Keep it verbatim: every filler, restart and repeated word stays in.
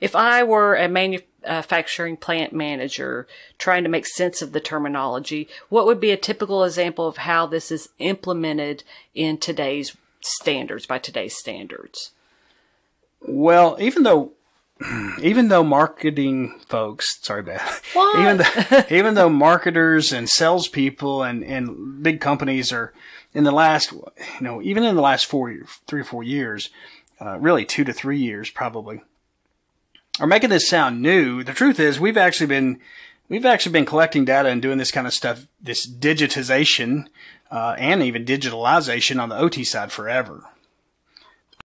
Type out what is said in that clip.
If I were a manufacturing plant manager trying to make sense of the terminology, what would be a typical example of how this is implemented in today's standards, by today's standards? Well, even though even though marketing folks, sorry about that, even though, even though marketers and salespeople and, and big companies are in the last, you know, even in the last four, three or four years, uh, really two to three years probably, are making this sound new. The truth is, we've actually been we've actually been collecting data and doing this kind of stuff, this digitization uh, and even digitalization on the O T side forever.